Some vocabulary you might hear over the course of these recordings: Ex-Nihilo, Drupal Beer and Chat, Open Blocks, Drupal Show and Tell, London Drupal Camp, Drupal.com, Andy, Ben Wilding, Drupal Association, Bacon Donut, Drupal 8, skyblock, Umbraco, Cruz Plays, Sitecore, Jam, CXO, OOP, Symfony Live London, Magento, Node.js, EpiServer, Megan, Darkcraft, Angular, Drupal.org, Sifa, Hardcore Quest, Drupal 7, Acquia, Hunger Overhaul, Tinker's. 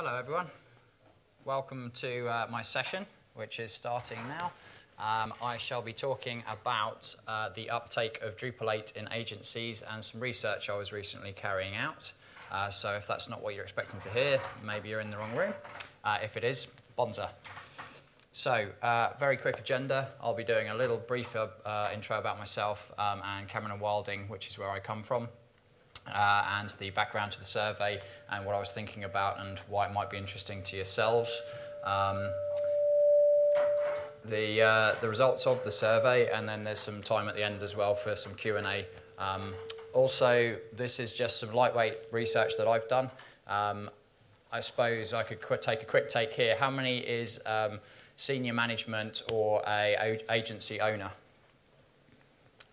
Hello, everyone. Welcome to my session, which is starting now. I shall be talking about the uptake of Drupal 8 in agencies and some research I was recently carrying out. So if that's not what you're expecting to hear, maybe you're in the wrong room. If it is, bonza. So very quick agenda. I'll be doing a little brief intro about myself and Cameron and Wilding, which is where I come from. And the background to the survey and what I was thinking about and why it might be interesting to yourselves. The results of the survey, and then there's some time at the end as well for some Q&A. Also, this is just some lightweight research that I've done. I suppose I could take a quick take here. How many is senior management or an agency owner?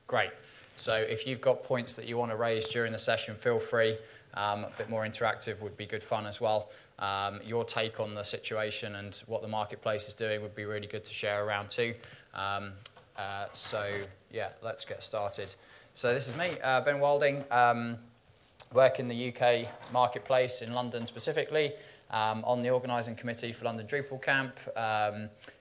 Great. So if you've got points that you want to raise during the session, feel free. A bit more interactive would be good fun as well. Your take on the situation and what the marketplace is doing would be really good to share around too. So yeah, let's get started. So this is me, Ben Wilding. Work in the UK marketplace in London specifically. On the organising committee for London Drupal Camp.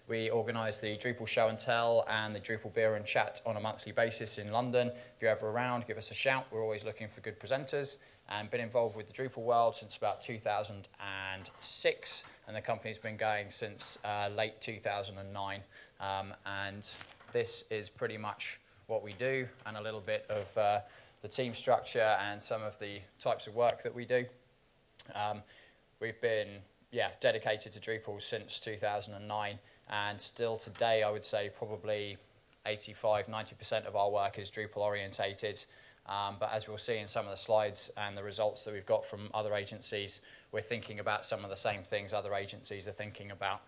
We organise the Drupal Show and Tell and the Drupal Beer and Chat on a monthly basis in London. If you're ever around, give us a shout. We're always looking for good presenters. And been involved with the Drupal World since about 2006. And the company's been going since late 2009. And this is pretty much what we do and a little bit of the team structure and some of the types of work that we do. We've been dedicated to Drupal since 2009, and still today I would say probably 85–90% of our work is Drupal orientated, but as we'll see in some of the slides and the results that we've got from other agencies, we're thinking about some of the same things other agencies are thinking about.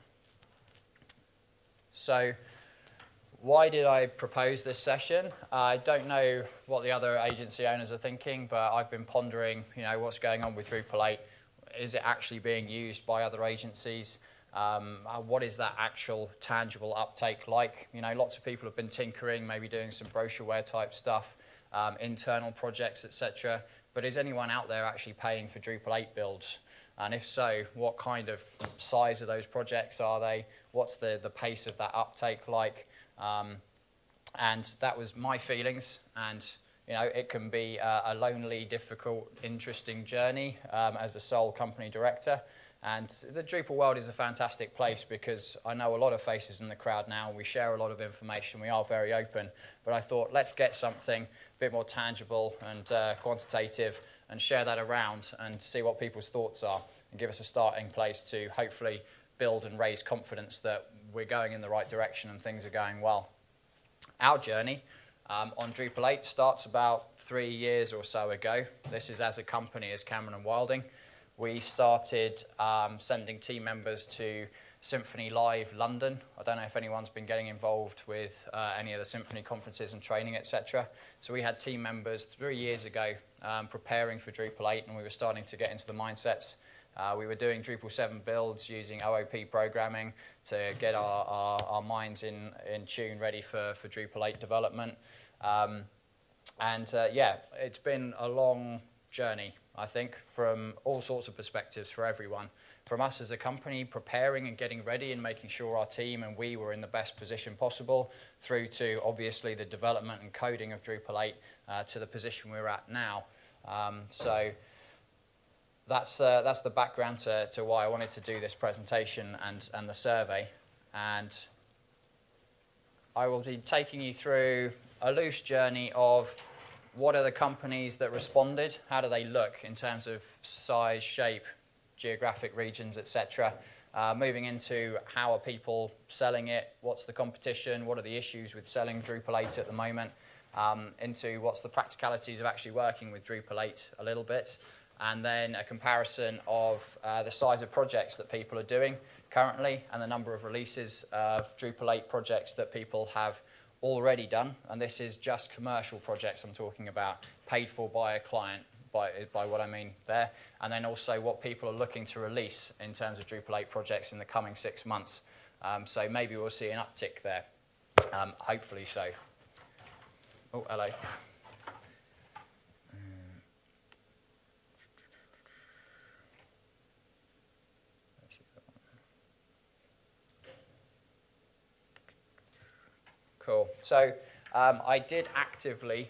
So why did I propose this session? I don't know what the other agency owners are thinking, but I've been pondering, you know, what's going on with Drupal 8. Is it actually being used by other agencies? What is that actual tangible uptake like? You know, lots of people have been tinkering, maybe doing some brochureware type stuff, internal projects, etc. But is anyone out there actually paying for Drupal 8 builds? And if so, what kind of size of those projects are they? What's the pace of that uptake like? And that was my feelings. And you know, it can be a lonely, difficult, interesting journey as a sole company director. And the Drupal World is a fantastic place because I know a lot of faces in the crowd now. We share a lot of information. We are very open. But I thought, let's get something a bit more tangible and quantitative and share that around and see what people's thoughts are and give us a starting place to hopefully build and raise confidence that we're going in the right direction and things are going well. Our journey on Drupal 8 starts about 3 years or so ago. This is as a company, as Cameron and Wilding. We started sending team members to Symfony Live London. I don't know if anyone's been getting involved with any of the Symfony conferences and training, etc. So we had team members 3 years ago preparing for Drupal 8, and we were starting to get into the mindsets. We were doing Drupal 7 builds using OOP programming to get our minds in tune, ready for Drupal 8 development. Yeah, it's been a long journey, I think, from all sorts of perspectives for everyone. From us as a company, preparing and getting ready and making sure our team and we were in the best position possible, through to, obviously, the development and coding of Drupal 8 to the position we're at now. That's the background to why I wanted to do this presentation and the survey. And I will be taking you through a loose journey of what are the companies that responded, how do they look in terms of size, shape, geographic regions, etc. Moving into how are people selling it, what's the competition, what are the issues with selling Drupal 8 at the moment, into what's the practicalities of actually working with Drupal 8 a little bit. And then a comparison of the size of projects that people are doing currently and the number of releases of Drupal 8 projects that people have already done. And this is just commercial projects I'm talking about, paid for by a client, by what I mean there. And then also what people are looking to release in terms of Drupal 8 projects in the coming 6 months. So maybe we'll see an uptick there, hopefully so. Oh, hello. Cool. So I did actively,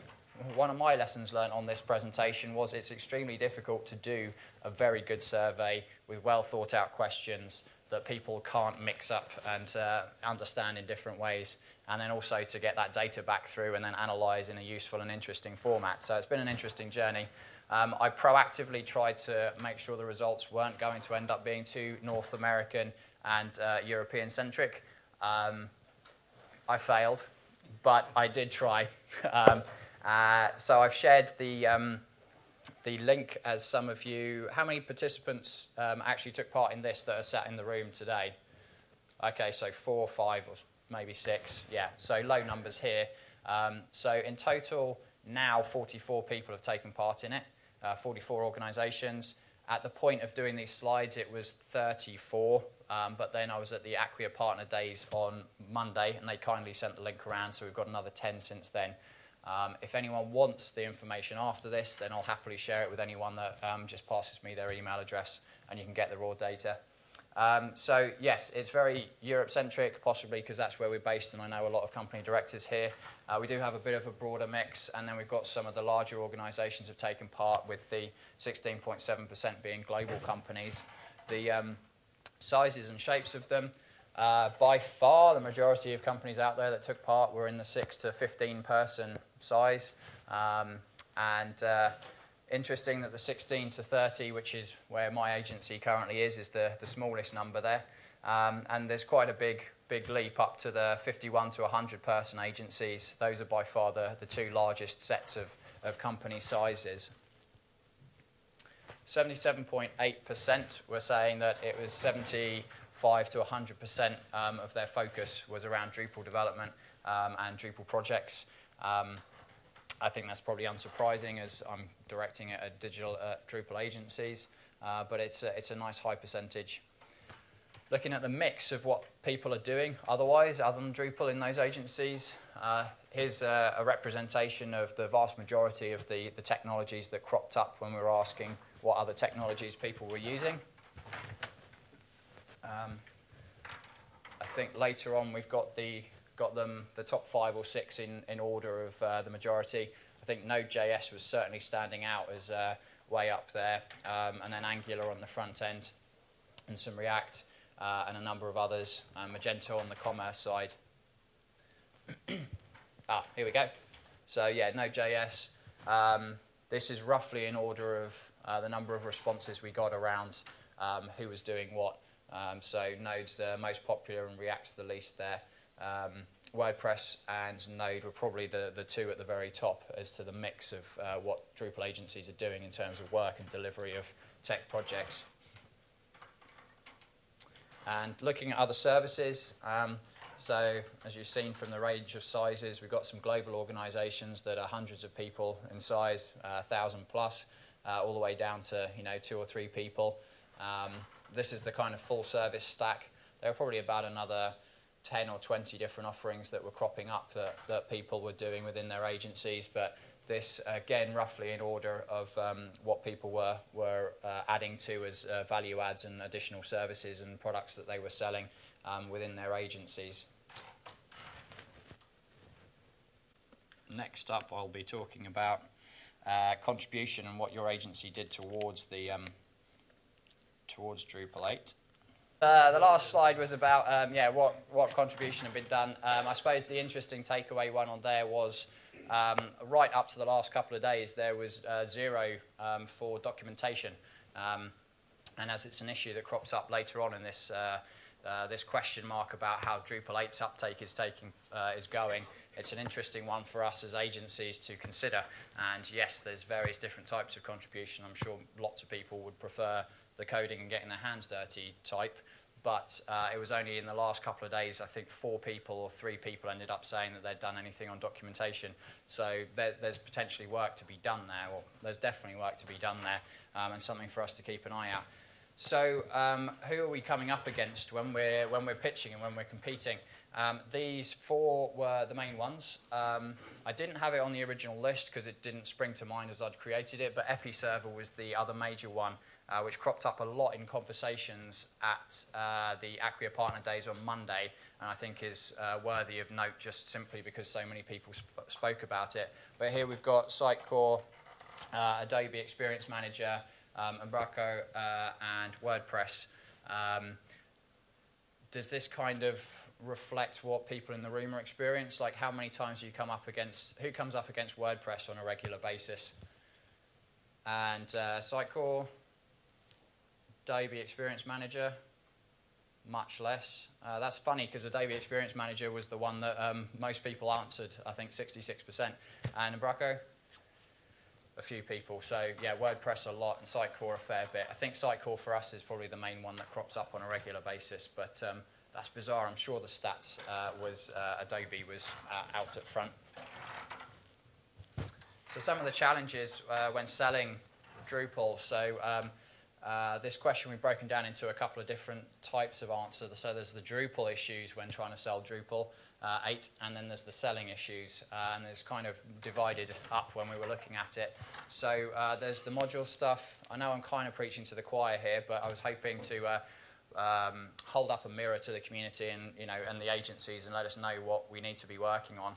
one of my lessons learned on this presentation was it's extremely difficult to do a very good survey with well thought out questions that people can't mix up and understand in different ways, and then also to get that data back through and then analyze in a useful and interesting format. So it's been an interesting journey. I proactively tried to make sure the results weren't going to end up being too North American and European centric. I failed, but I did try. So I've shared the link as some of you. How many participants actually took part in this that are sat in the room today? Okay, so 4, 5, or maybe 6. Yeah, so low numbers here. So in total, now 44 people have taken part in it, 44 organizations. At the point of doing these slides, it was 34, but then I was at the Acquia Partner Days on Monday, and they kindly sent the link around, so we've got another 10 since then. If anyone wants the information after this, then I'll happily share it with anyone that just passes me their email address, and you can get the raw data. So yes, it's very Europe-centric, possibly because that's where we're based, and I know a lot of company directors here. We do have a bit of a broader mix, and then we've got some of the larger organizations have taken part, with the 16.7% being global companies. The sizes and shapes of them, by far the majority of companies out there that took part were in the 6 to 15 person size, interesting that the 16 to 30, which is where my agency currently is the smallest number there. And there's quite a big leap up to the 51 to 100 person agencies. Those are by far the two largest sets of company sizes. 77.8% were saying that it was 75 to 100% of their focus was around Drupal development and Drupal projects. I think that's probably unsurprising, as I'm directing it at digital Drupal agencies, but it's a nice high percentage. Looking at the mix of what people are doing otherwise, other than Drupal in those agencies, here's a representation of the vast majority of the technologies that cropped up when we were asking what other technologies people were using. I think later on we've got them the top 5 or 6 in order of the majority. I think Node.js was certainly standing out as way up there, and then Angular on the front end, and some React, and a number of others, Magento on the commerce side. Ah, here we go. So yeah, Node.js. This is roughly in order of the number of responses we got around who was doing what. So Node's the most popular and React's the least there. WordPress and Node were probably the two at the very top as to the mix of what Drupal agencies are doing in terms of work and delivery of tech projects. And looking at other services, so as you've seen from the range of sizes, we've got some global organizations that are hundreds of people in size, 1,000 plus, all the way down to 2 or 3 people. This is the kind of full service stack. There are probably about another 10 or 20 different offerings that were cropping up that people were doing within their agencies, but this, again, roughly in order of what people were adding to as value adds and additional services and products that they were selling within their agencies. Next up, I'll be talking about contribution and what your agency did towards the towards Drupal 8. The last slide was about what contribution had been done. I suppose the interesting takeaway one on there was right up to the last couple of days there was 0 for documentation, and as it's an issue that crops up later on in this this question mark about how Drupal 8's uptake is going, it's an interesting one for us as agencies to consider. And yes, there's various different types of contribution. I'm sure lots of people would prefer the coding and getting their hands dirty type, but it was only in the last couple of days, I think 4 people or 3 people ended up saying that they'd done anything on documentation. So there's potentially work to be done there, or there's definitely work to be done there, and something for us to keep an eye out. So who are we coming up against when we're pitching and when we're competing? These 4 were the main ones. I didn't have it on the original list because it didn't spring to mind as I'd created it, but EpiServer was the other major one. which cropped up a lot in conversations at the Acquia Partner Days on Monday, and I think is worthy of note just simply because so many people spoke about it. But here we've got Sitecore, Adobe Experience Manager, Umbraco, and WordPress. Does this kind of reflect what people in the room are experiencing? Like, how many times do you come up against, who comes up against WordPress on a regular basis? And Sitecore, Adobe Experience Manager, much less. That's funny because Adobe Experience Manager was the one that most people answered, I think 66%. And Umbraco, a few people. So yeah, WordPress a lot and Sitecore a fair bit. I think Sitecore for us is probably the main one that crops up on a regular basis, but that's bizarre. I'm sure the stats was Adobe was out at front. So some of the challenges when selling Drupal. So this question we've broken down into a couple of different types of answers. So there's the Drupal issues when trying to sell Drupal 8, and then there's the selling issues, and it's kind of divided up when we were looking at it. So there's the module stuff. I know I'm kind of preaching to the choir here, but I was hoping to hold up a mirror to the community and, you know, and the agencies and let us know what we need to be working on.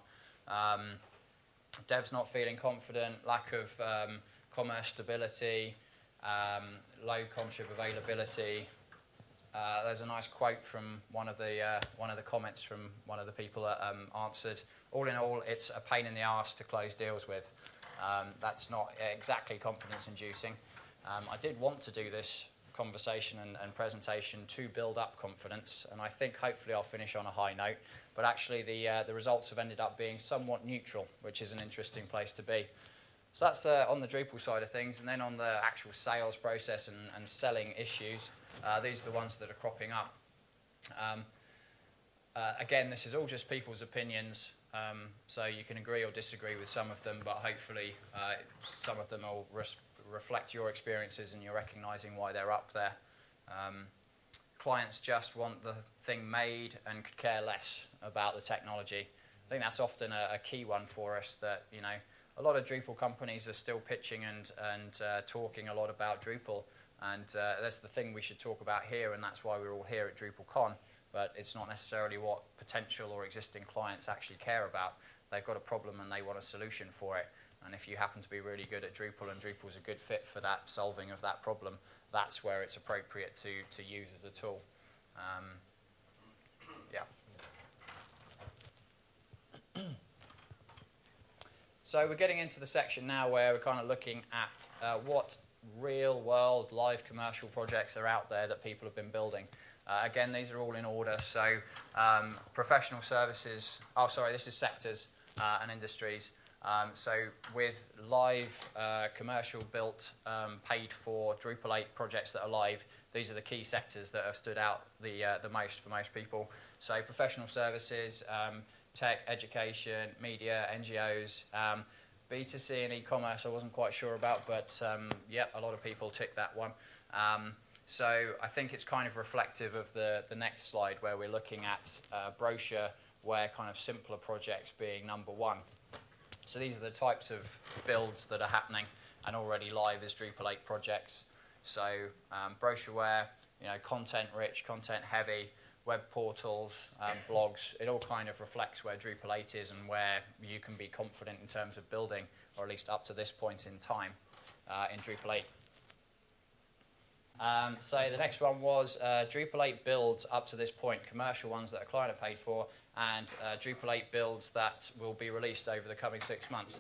Devs not feeling confident, lack of commerce stability, low contrib availability. There's a nice quote from one of the comments from one of the people that answered. All in all, it's a pain in the arse to close deals with. That's not exactly confidence-inducing. I did want to do this conversation and presentation to build up confidence, and I think hopefully I'll finish on a high note. But actually, the results have ended up being somewhat neutral, which is an interesting place to be. So that's on the Drupal side of things, and then on the actual sales process and selling issues, these are the ones that are cropping up. Again, this is all just people's opinions, so you can agree or disagree with some of them, but hopefully some of them will reflect your experiences and you're recognising why they're up there. Clients just want the thing made and could care less about the technology. I think that's often a key one for us that, you know, a lot of Drupal companies are still pitching and talking a lot about Drupal, and that's the thing we should talk about here, and that's why we're all here at DrupalCon, but it's not necessarily what potential or existing clients actually care about. They've got a problem and they want a solution for it, and if you happen to be really good at Drupal and Drupal's a good fit for that solving of that problem, that's where it's appropriate to use as a tool. So we're getting into the section now where we're kind of looking at what real-world live commercial projects are out there that people have been building. Again, these are all in order. So professional services, oh, sorry, this is sectors and industries. So with live commercial built, paid for Drupal 8 projects that are live, these are the key sectors that have stood out the most for most people. So professional services, tech, education, media, NGOs, B2C and e-commerce I wasn't quite sure about, but yeah, a lot of people tick that one. So I think it's kind of reflective of the next slide where we're looking at brochure where kind of simpler projects being number one. So these are the types of builds that are happening and already live as Drupal 8 projects. So brochureware, you know, content rich, content heavy, web portals, blogs, it all kind of reflects where Drupal 8 is and where you can be confident in terms of building, or at least up to this point in time in Drupal 8. So the next one was Drupal 8 builds up to this point, commercial ones that a client are paid for, and Drupal 8 builds that will be released over the coming 6 months.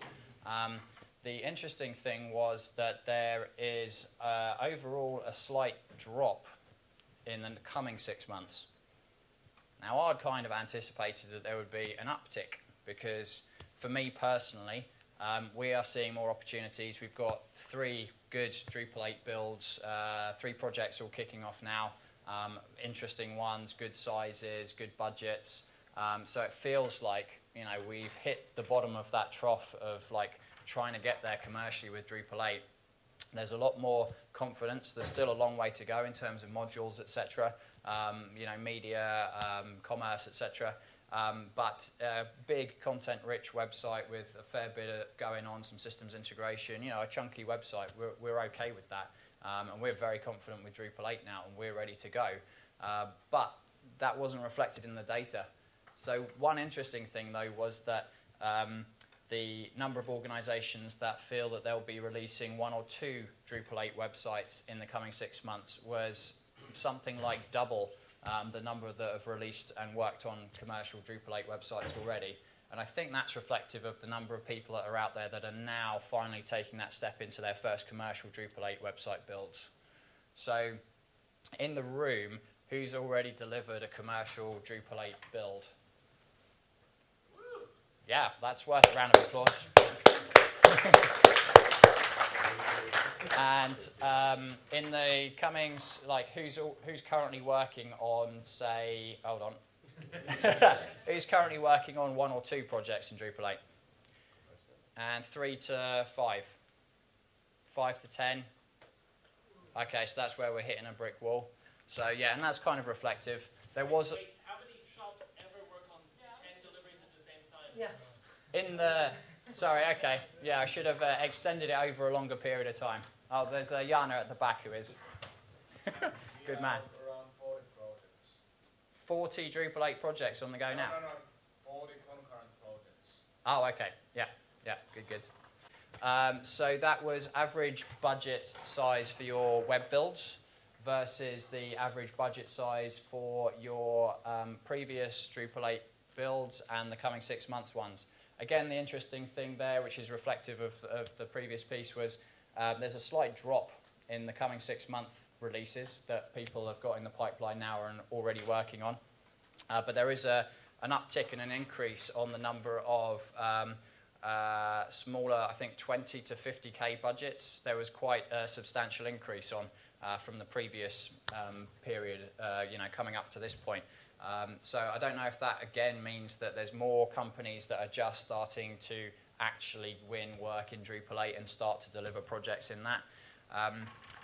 The interesting thing was that there is overall a slight drop in the coming 6 months. Now, I'd kind of anticipated that there would be an uptick because, for me personally, we are seeing more opportunities. We've got 3 good Drupal 8 builds, 3 projects all kicking off now, interesting ones, good sizes, good budgets. So it feels like, you know, we've hit the bottom of that trough of like trying to get there commercially with Drupal 8. There's a lot more confidence. There's still a long way to go in terms of modules, etc. You know, media, commerce, etc. But a big content-rich website with a fair bit of going on, some systems integration, you know, a chunky website, we're okay with that. and we're very confident with Drupal 8 now, and we're ready to go. But that wasn't reflected in the data. So one interesting thing, though, was that the number of organizations that feel that they'll be releasing one or two Drupal 8 websites in the coming 6 months was something like double the number that have released and worked on commercial Drupal 8 websites already. And I think that's reflective of the number of people that are out there that are now finally taking that step into their first commercial Drupal 8 website builds. So in the room, who's already delivered a commercial Drupal 8 build? Yeah, that's worth a round of applause. And in the comings, like who's currently working on, say, hold on. Who's currently working on one or two projects in Drupal 8? And 3 to 5? 5 to 10? Okay, so that's where we're hitting a brick wall. So yeah, and that's kind of reflective. There was... Wait, how many shops ever work on 10 deliveries at the same time? Yeah. In the... Sorry, okay. Yeah, I should have extended it over a longer period of time. Oh, there's Jana at the back who is. Good man. 40 Drupal 8 projects on the go now? No, no, 40 concurrent projects. Oh, okay. Yeah, yeah, good, good. So that was average budget size for your web builds versus the average budget size for your previous Drupal 8 builds and the coming 6 months ones. Again, the interesting thing there, which is reflective of the previous piece, was there's a slight drop in the coming 6 month releases that people have got in the pipeline now and already working on. But there is an uptick and an increase on the number of smaller, I think 20 to 50K budgets. There was quite a substantial increase on from the previous period, you know, coming up to this point. So I don't know if that again means that there's more companies that are just starting to actually win work in Drupal 8 and start to deliver projects in that.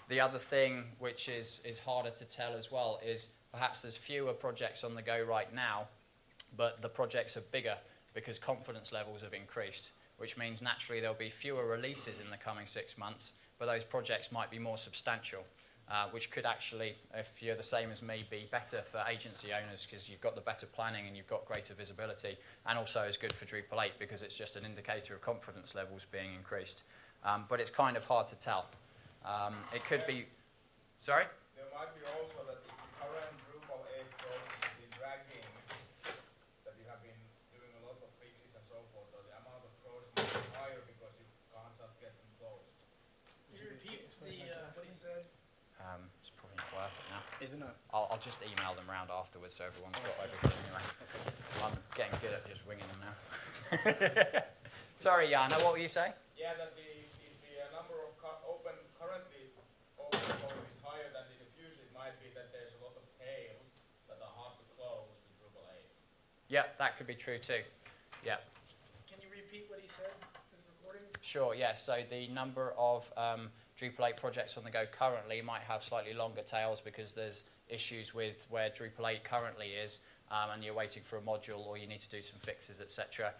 The other thing which is harder to tell as well is perhaps there's fewer projects on the go right now, but the projects are bigger because confidence levels have increased, which means naturally there'll be fewer releases in the coming 6 months, but those projects might be more substantial, which could actually, if you're the same as me, be better for agency owners because you've got the better planning and you've got greater visibility, and also is good for Drupal 8 because it's just an indicator of confidence levels being increased. But it's kind of hard to tell. It could be, sorry? There might be also that the current Drupal 8 project is dragging, that you have been doing a lot of fixes and so forth, so the amount of projects is higher because you can't just get them closed. Could you repeat what he said? It's probably not worth it now. Isn't it? I'll just email them round afterwards so everyone's got everything anyway. I'm getting good at just winging them now. Sorry, Jana, what were you saying? Yeah, that the number of currently open is higher than in the future. It might be that there's a lot of tails that are hard to close with Drupal 8. Yeah, that could be true too. Yeah. Can you repeat what he said in the recording? Sure, yeah. So the number of Drupal 8 projects on the go currently might have slightly longer tails because there's issues with where Drupal 8 currently is and you're waiting for a module or you need to do some fixes, etc.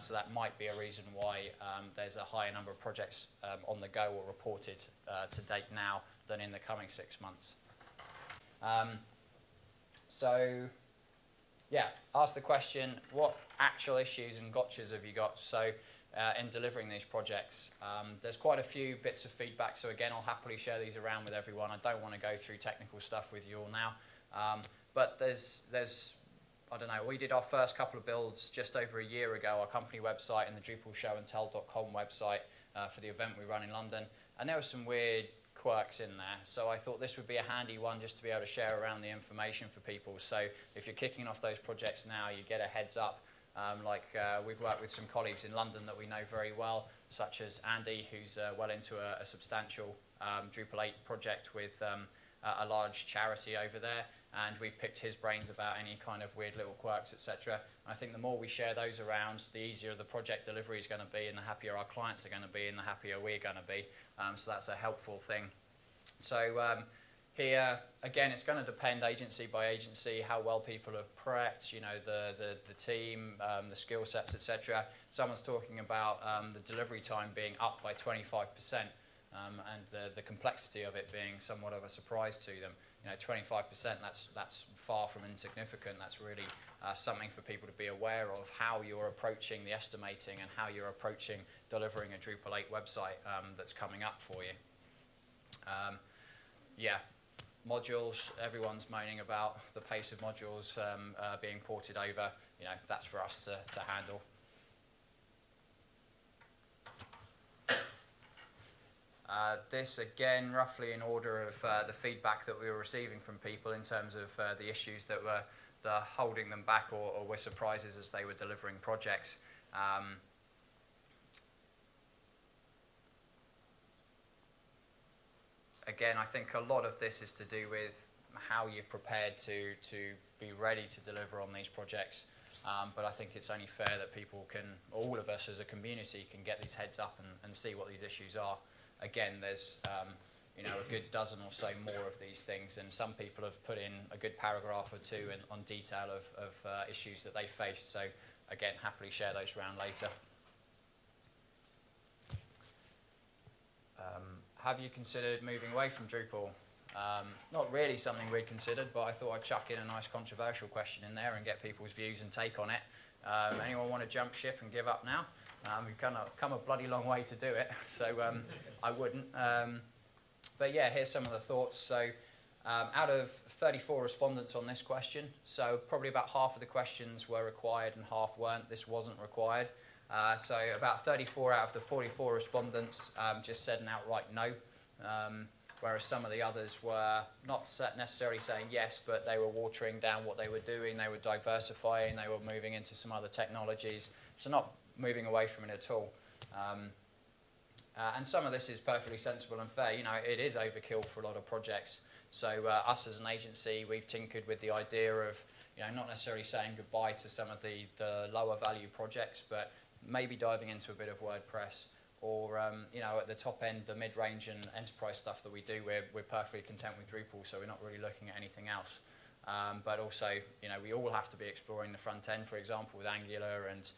So that might be a reason why there's a higher number of projects on the go or reported to date now than in the coming 6 months. So yeah, ask the question, what actual issues and gotchas have you got so in delivering these projects? There's quite a few bits of feedback, so again I'll happily share these around with everyone. I don't want to go through technical stuff with you all now, but there's I don't know, we did our first couple of builds just over a year ago, our company website and the Drupal Show and Tell.com website for the event we run in London. And there were some weird quirks in there. So I thought this would be a handy one just to be able to share around the information for people. So if you're kicking off those projects now, you get a heads up. We've worked with some colleagues in London that we know very well, such as Andy, who's well into a substantial Drupal 8 project with a large charity over there. And we've picked his brains about any kind of weird little quirks, etc. And I think the more we share those around, the easier the project delivery is going to be and the happier our clients are going to be and the happier we're going to be. So that's a helpful thing. So here, again, it's going to depend agency by agency, how well people have prepped, you know, the team, the skill sets, etc. Someone's talking about the delivery time being up by 25%. and the complexity of it being somewhat of a surprise to them. You know, 25%, that's far from insignificant. That's really something for people to be aware of, how you're approaching the estimating and how you're approaching delivering a Drupal 8 website that's coming up for you. Yeah, modules, everyone's moaning about the pace of modules being ported over. You know, that's for us to handle. This, again, roughly in order of the feedback that we were receiving from people in terms of the issues that were holding them back or were surprises as they were delivering projects. Again, I think a lot of this is to do with how you've prepared to be ready to deliver on these projects. But I think it's only fair that people can, all of us as a community, can get these heads up and see what these issues are. Again, there's you know, a good dozen or so more of these things, and some people have put in a good paragraph or two in, on detail of issues that they faced. So again, happily share those around later. Have you considered moving away from Drupal? Not really something we'd considered, but I thought I'd chuck in a nice controversial question in there and get people's views and take on it. Anyone want to jump ship and give up now? We've come a bloody long way to do it, so I wouldn't. But yeah, here's some of the thoughts. So out of 34 respondents on this question, so probably about half of the questions were required and half weren't. This wasn't required. So about 34 out of the 44 respondents just said an outright no, whereas some of the others were not necessarily saying yes, but they were watering down what they were doing. They were diversifying. They were moving into some other technologies. So not moving away from it at all. And some of this is perfectly sensible and fair. You know, it is overkill for a lot of projects. So us as an agency, we've tinkered with the idea of, you know, not necessarily saying goodbye to some of the lower value projects, but maybe diving into a bit of WordPress or, you know, at the top end, the mid-range and enterprise stuff that we do, we're perfectly content with Drupal, so we're not really looking at anything else. But also, you know, we all have to be exploring the front end, for example, with Angular and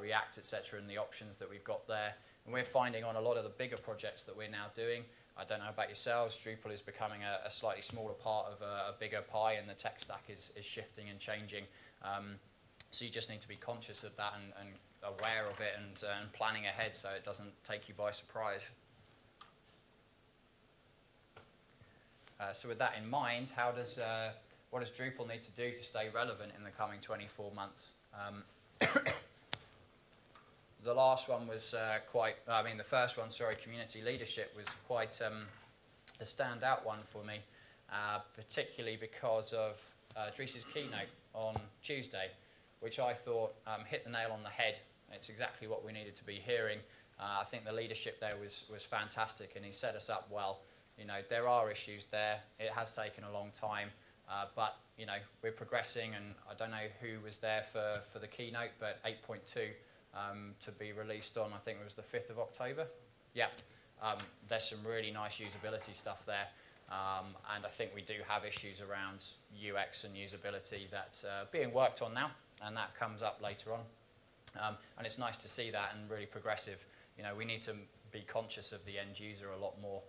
React, etc., and the options that we've got there. And we're finding on a lot of the bigger projects that we're now doing, I don't know about yourselves, Drupal is becoming a slightly smaller part of a bigger pie, and the tech stack is shifting and changing. So you just need to be conscious of that and aware of it and planning ahead so it doesn't take you by surprise. So with that in mind, how does... what does Drupal need to do to stay relevant in the coming 24 months? The last one was the first one, sorry, community leadership was quite a standout one for me, particularly because of Dries' keynote on Tuesday, which I thought hit the nail on the head. It's exactly what we needed to be hearing. I think the leadership there was fantastic, and he set us up well. You know, there are issues there. It has taken a long time. But, you know, we're progressing, and I don't know who was there for the keynote, but 8.2 to be released on, I think it was the 5th of October. Yeah, there's some really nice usability stuff there. And I think we do have issues around UX and usability that's being worked on now, and that comes up later on. And it's nice to see that and really progressive. You know, we need to be conscious of the end user a lot more.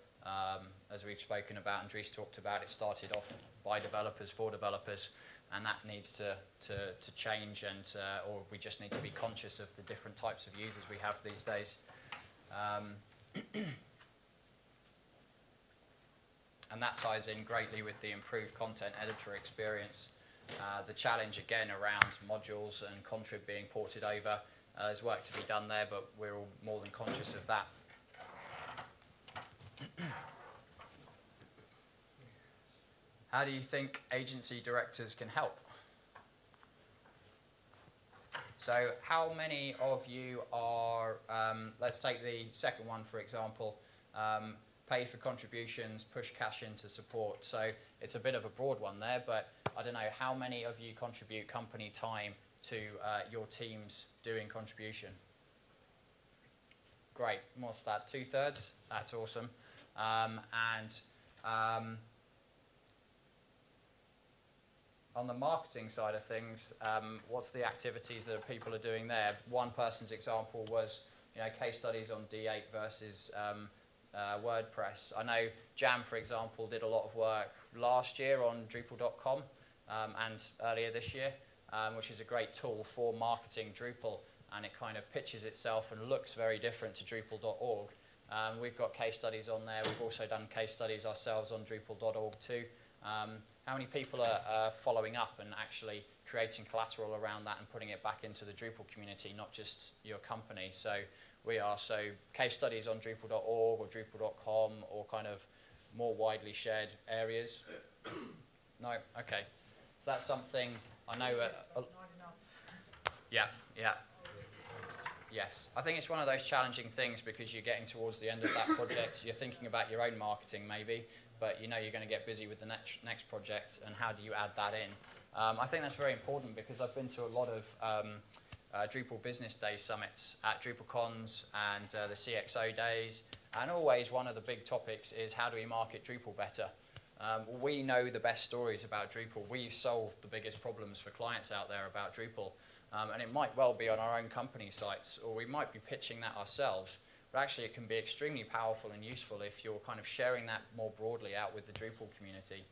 As we've spoken about and Dries talked about, it started off by developers for developers, and that needs to change, and or we just need to be conscious of the different types of users we have these days. And that ties in greatly with the improved content editor experience. The challenge again around modules and contrib being ported over. There's work to be done there, but we're all more than conscious of that. How do you think agency directors can help? So how many of you are, let's take the second one for example, paid for contributions, push cash into support. So it's a bit of a broad one there, but I don't know, how many of you contribute company time to your teams doing contribution? Great, what's that, 2/3? That's awesome. On the marketing side of things, what's the activities that people are doing there? One person's example was, you know, case studies on D8 versus WordPress. I know Jam, for example, did a lot of work last year on Drupal.com and earlier this year, which is a great tool for marketing Drupal, and it kind of pitches itself and looks very different to Drupal.org. We've got case studies on there. We've also done case studies ourselves on Drupal.org too. How many people are following up and actually creating collateral around that and putting it back into the Drupal community, not just your company? So we are. So case studies on Drupal.org or Drupal.com or kind of more widely shared areas. No? Okay. So that's something I know. Yeah, yeah. Yes, I think it's one of those challenging things because you're getting towards the end of that project. You're thinking about your own marketing maybe, but you know you're going to get busy with the next project, and how do you add that in? I think that's very important because I've been to a lot of Drupal Business Day summits at DrupalCons and the CXO days, and always one of the big topics is how do we market Drupal better? We know the best stories about Drupal. We've solved the biggest problems for clients out there about Drupal. And it might well be on our own company sites, or we might be pitching that ourselves. But actually, it can be extremely powerful and useful if you're kind of sharing that more broadly out with the Drupal community.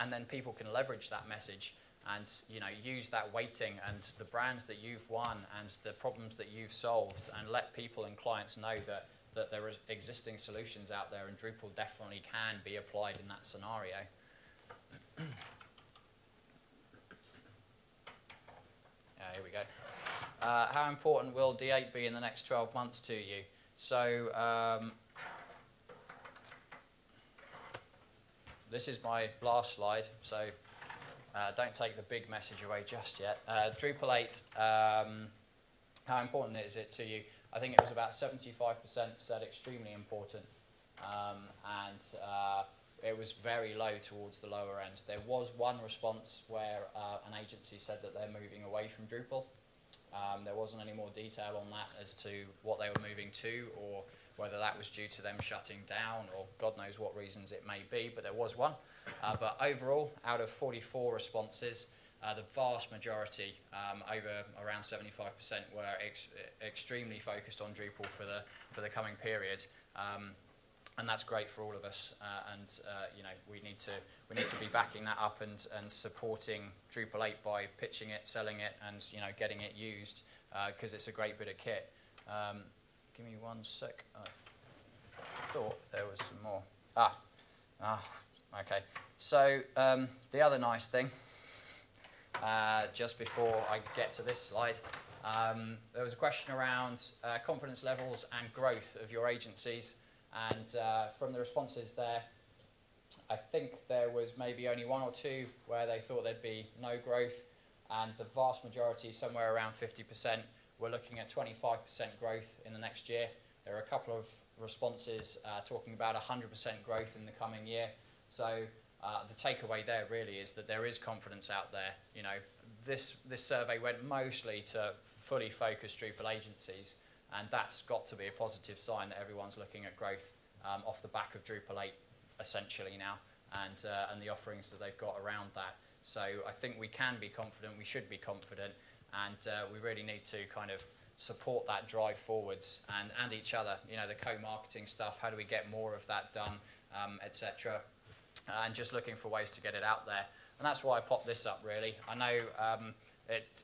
And then people can leverage that message and, you know, use that weighting and the brands that you've won and the problems that you've solved, and let people and clients know that, there are existing solutions out there, and Drupal definitely can be applied in that scenario. Here we go. How important will D8 be in the next 12 months to you? So this is my last slide, so don't take the big message away just yet. Drupal 8, how important is it to you? I think it was about 75% said extremely important, it was very low towards the lower end. There was one response where an agency said that they're moving away from Drupal. There wasn't any more detail on that as to what they were moving to, or whether that was due to them shutting down, or God knows what reasons it may be, but there was one. But overall, out of 44 responses, the vast majority, over around 75%, were extremely focused on Drupal for the coming period. And that's great for all of us, you know, we need to be backing that up and supporting Drupal 8 by pitching it, selling it, and you know, getting it used, because it's a great bit of kit. Give me one sec. I thought there was some more. Okay. So the other nice thing, just before I get to this slide. There was a question around confidence levels and growth of your agencies. And from the responses there, I think there was maybe only one or two where they thought there'd be no growth, and the vast majority, somewhere around 50%, were looking at 25% growth in the next year. There are a couple of responses talking about 100% growth in the coming year. So the takeaway there really is that there is confidence out there. You know, this survey went mostly to fully focused Drupal agencies. And that's got to be a positive sign that everyone's looking at growth off the back of Drupal 8, essentially now, and the offerings that they've got around that. So I think we can be confident, we should be confident, and we really need to kind of support that drive forwards and each other. You know, the co-marketing stuff, how do we get more of that done, etc. And just looking for ways to get it out there. And that's why I popped this up, really. I know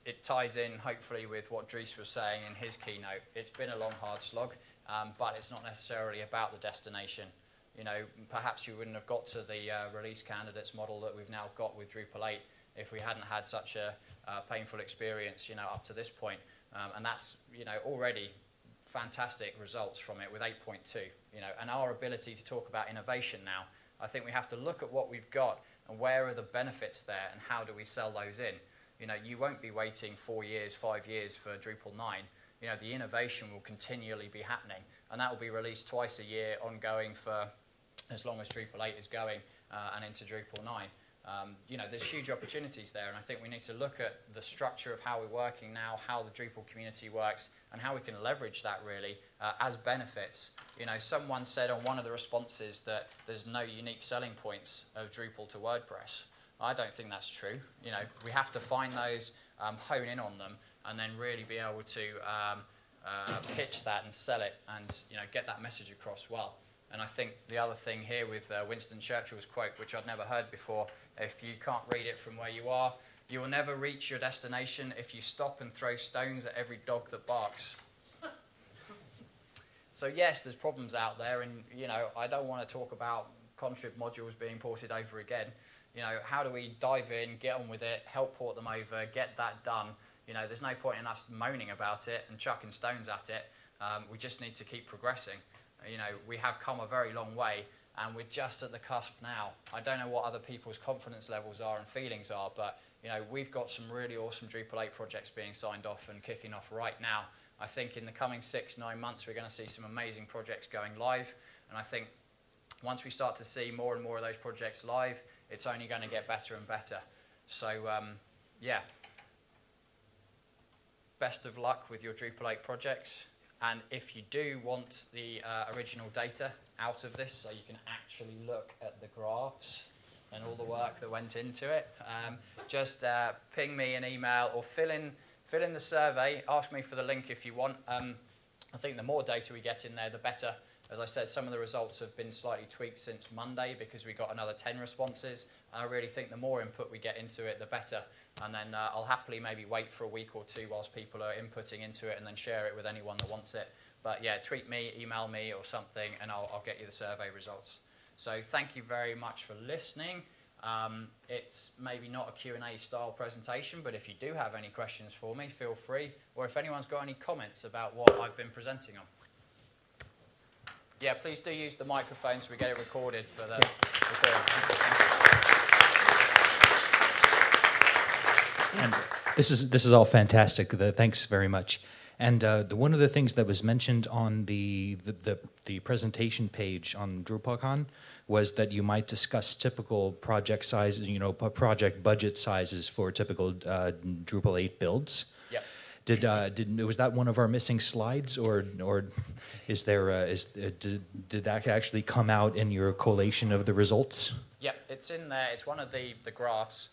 it ties in, hopefully, with what Dries was saying in his keynote. It's been a long, hard slog, but it's not necessarily about the destination. You know, perhaps you wouldn't have got to the release candidates model that we've now got with Drupal 8 if we hadn't had such a painful experience, you know, up to this point. And that's, you know, already fantastic results from it with 8.2, you know, and our ability to talk about innovation now. I think we have to look at what we've got and where are the benefits there and how do we sell those in. You know, you won't be waiting 4 years, 5 years for Drupal 9. You know, the innovation will continually be happening, and that will be released twice a year, ongoing for as long as Drupal 8 is going and into Drupal 9. You know, there's huge opportunities there, and I think we need to look at the structure of how we're working now, how the Drupal community works, and how we can leverage that really as benefits. You know, someone said on one of the responses that there's no unique selling points of Drupal to WordPress. I don't think that's true. You know, we have to find those, hone in on them, and then really be able to pitch that and sell it and get that message across well. And I think the other thing here with Winston Churchill's quote, which I'd never heard before, if you can't read it from where you are, you will never reach your destination if you stop and throw stones at every dog that barks. So yes, there's problems out there, and I don't want to talk about contrib modules being ported over again. How do we dive in, get on with it, help port them over, get that done? There's no point in us moaning about it and chucking stones at it. We just need to keep progressing. We have come a very long way, and we're just at the cusp now. I don't know what other people's confidence levels are and feelings are, but we've got some really awesome Drupal 8 projects being signed off and kicking off right now. I think in the coming 6-9 months, we're going to see some amazing projects going live, and I think once we start to see more and more of those projects live, it's only going to get better and better. So, yeah, best of luck with your Drupal 8 projects. And if you do want the original data out of this, so you can actually look at the graphs and all the work that went into it, just ping me an email or fill in the survey. Ask me for the link if you want. I think the more data we get in there, the better. As I said, some of the results have been slightly tweaked since Monday because we got another 10 responses. And I really think the more input we get into it, the better. And then I'll happily maybe wait for a week or two whilst people are inputting into it and then share it with anyone that wants it. But yeah, tweet me, email me or something, and I'll get you the survey results. So thank you very much for listening. It's maybe not a Q&A style presentation, but if you do have any questions for me, feel free. Or if anyone's got any comments about what I've been presenting on. Yeah, please do use the microphone so we get it recorded for the recording. And this is all fantastic. Thanks very much. And one of the things that was mentioned on the presentation page on DrupalCon was that you might discuss typical project sizes, project budget sizes for typical Drupal 8 builds. Yep. Was that one of our missing slides, or is there did that actually come out in your collation of the results? Yeah, it's in there. It's one of the graphs.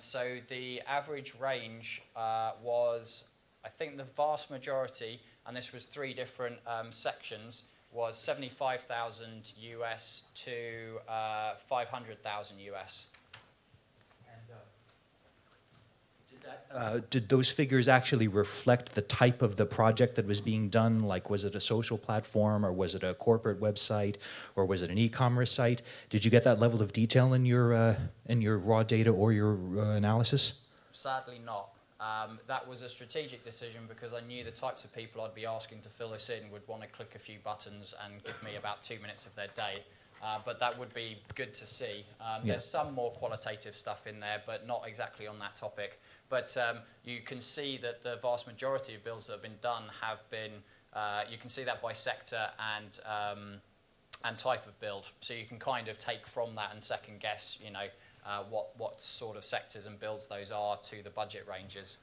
So the average range was, I think, the vast majority, and this was 3 different sections, was 75,000 US to 500,000 US. Did those figures actually reflect the type of the project that was being done? Like, was it a social platform, or was it a corporate website, or was it an e-commerce site? Did you get that level of detail in your raw data or your analysis? Sadly not. That was a strategic decision because I knew the types of people I'd be asking to fill this in would want to click a few buttons and give me about 2 minutes of their day. But that would be good to see. Yeah. There's some more qualitative stuff in there, but not exactly on that topic. But you can see that the vast majority of builds that have been done have been, you can see that by sector and type of build. So you can kind of take from that and second guess, what sort of sectors and builds those are to the budget ranges.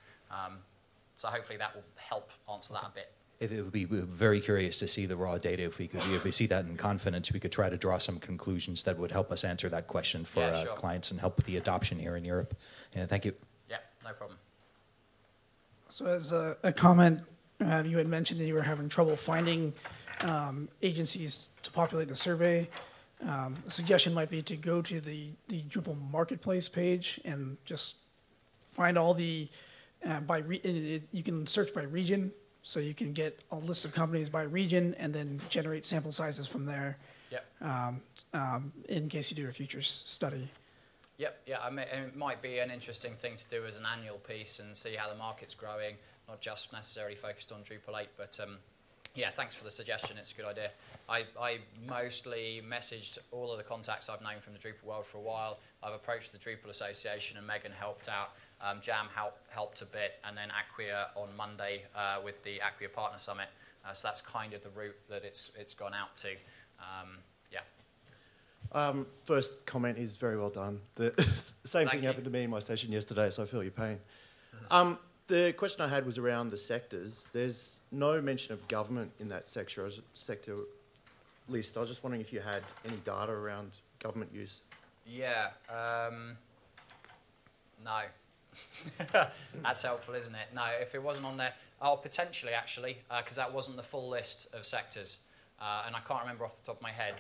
So hopefully that will help answer that a bit. It would be very curious to see the raw data. If we see that in confidence, we could try to draw some conclusions that would help us answer that question for sure. Clients and help with the adoption here in Europe. Yeah, thank you. Yeah, no problem. So as a comment, you had mentioned that you were having trouble finding agencies to populate the survey. A suggestion might be to go to the Drupal Marketplace page and just find all the you can search by region. So you can get a list of companies by region and then generate sample sizes from there. Yep. In case you do a future study. Yep. Yeah. I mean, it might be an interesting thing to do as an annual piece and see how the market's growing, not just necessarily focused on Drupal 8. But yeah, thanks for the suggestion. It's a good idea. I mostly messaged all of the contacts I've known from the Drupal world for a while. I've approached the Drupal Association and Megan helped out. Jam helped a bit, and then Acquia on Monday with the Acquia Partner Summit. So that's kind of the route that it's gone out to. Yeah. First comment is very well done. The same thing happened to me in my session yesterday, so I feel your pain. The question I had was around the sectors. There's no mention of government in that sector list. I was just wondering if you had any data around government use. Yeah. No. That's helpful, isn't it? No, if it wasn't on there, oh, potentially actually, because that wasn't the full list of sectors, and I can't remember off the top of my head.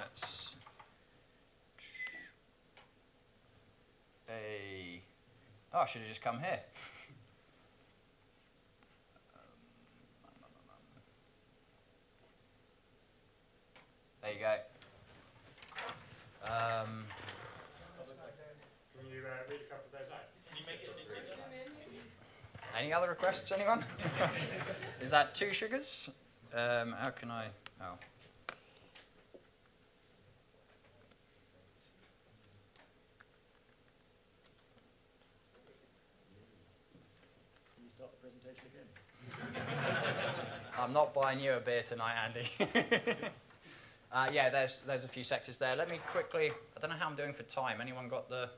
Let's oh, I should have just come here. There you go. Can you read a couple of those out? Can you make it a any other requests, anyone? Is that two sugars? How can I? Oh. I'm not buying you a beer tonight, Andy. Yeah, there's a few sectors there. Let me quickly, I don't know how I'm doing for time. Anyone got the?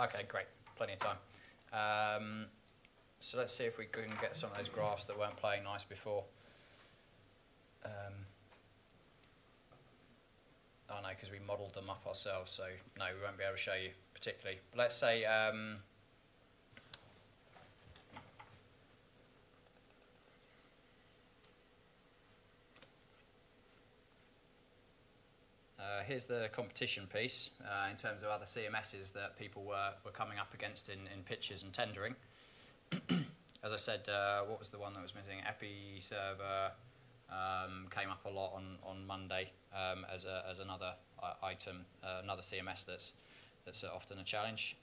Okay, great, plenty of time. So let's see if we can get some of those graphs that weren't playing nice before. Oh no, because we modelled them up ourselves, so no, we won't be able to show you particularly. But let's say. Here's the competition piece in terms of other CMSs that people were coming up against in pitches and tendering. As I said, what was the one that was missing? EpiServer came up a lot on Monday as another item, another CMS that's often a challenge.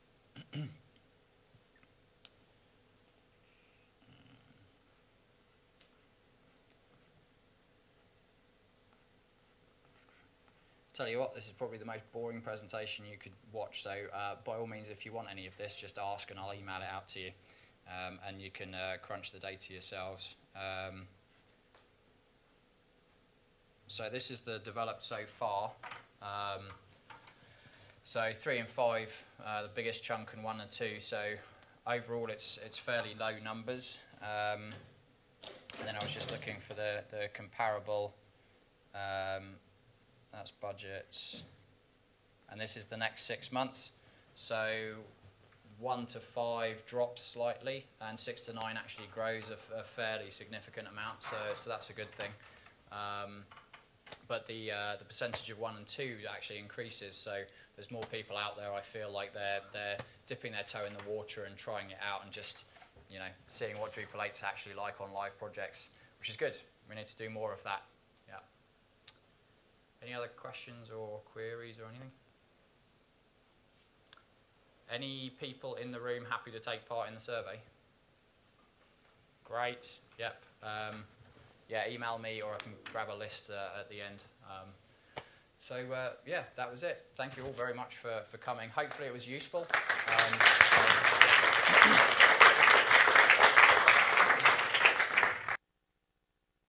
Tell you what, this is probably the most boring presentation you could watch, so by all means, if you want any of this, just ask and I'll email it out to you, and you can crunch the data yourselves. So this is the developed so far. So 3 and 5, the biggest chunk, and 1 and 2, so overall it's fairly low numbers. And then I was just looking for the comparable. That's budgets, and this is the next 6 months. So 1 to 5 drops slightly, and 6 to 9 actually grows a fairly significant amount. So that's a good thing. But the percentage of 1 and 2 actually increases. So there's more people out there. I feel like they're dipping their toe in the water and trying it out, and just seeing what Drupal 8's actually like on live projects, which is good. We need to do more of that. Any other questions or queries or anything? Any people in the room happy to take part in the survey? Great, yep. Yeah, email me, or I can grab a list at the end. Yeah, that was it. Thank you all very much for coming. Hopefully it was useful.